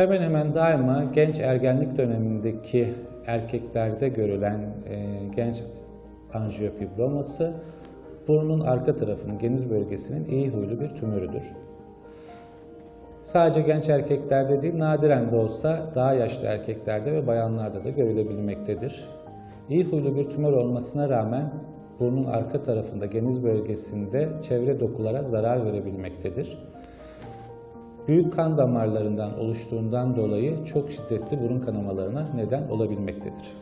hemen hemen daima genç ergenlik dönemindeki erkeklerde görülen genç anjiyofibroması, burnun arka tarafının geniz bölgesinin iyi huylu bir tümörüdür. Sadece genç erkeklerde değil, nadiren de olsa daha yaşlı erkeklerde ve bayanlarda da görülebilmektedir. İyi huylu bir tümör olmasına rağmen burnun arka tarafında geniz bölgesinde çevre dokulara zarar verebilmektedir. Büyük kan damarlarından oluştuğundan dolayı çok şiddetli burun kanamalarına neden olabilmektedir.